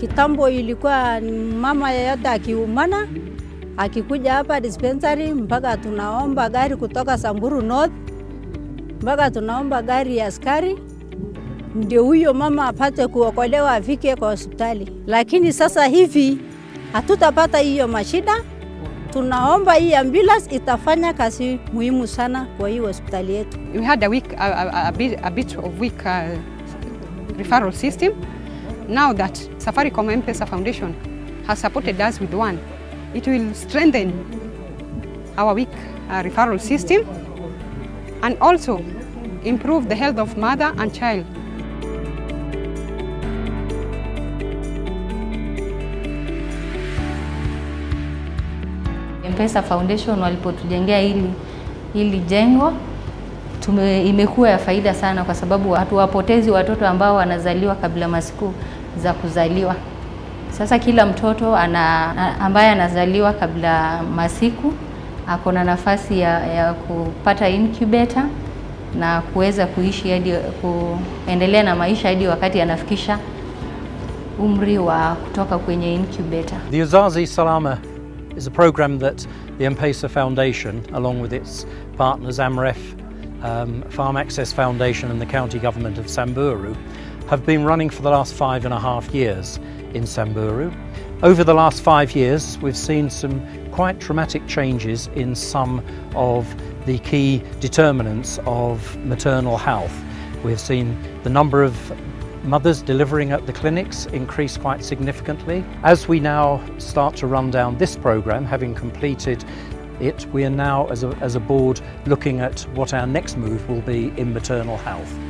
Kitambo ilikuwa mama yeyote akiumana akikuja hapa dispensary mpaka tunaomba gari kutoka Samburu North mpaka tunaomba gari ya askari ndio huyo mama apate kuokolewa afike kwa hospitali. Lakini sasa hivi hatutapata hiyo mashida. Tunaomba hii ambulance itafanya kazi muhimu sana kwa hii hospitali yetu. We had a bit of weak referral system. Now that Safaricom M-Pesa Foundation has supported us with one, it will strengthen our weak referral system and also improve the health of mother and child. M-Pesa Foundation walipotujengea hili jengo imekuwa ya faida sana kwa sababu hatuwapotezi watoto ambao wanazaliwa kabla masiku za kuzaliwa. Sasa kila mtoto ambaye anazaliwa kabla masiku ako na nafasi ya kupata incubator na kuweza kuishi hadi kuendelea na maisha hadi wakati anafikisha umri wa kutoka kwenye incubator. The Uzazi Salama is a program that the M-Pesa Foundation, along with its partners AMREF, PharmAccess Foundation and the County Government of Samburu, have been running for the last 5.5 years in Samburu. Over the last 5 years, we've seen some quite dramatic changes in some of the key determinants of maternal health. We've seen the number of mothers delivering at the clinics increase quite significantly. As we now start to run down this program, having completed it, we are now as a board looking at what our next move will be in maternal health.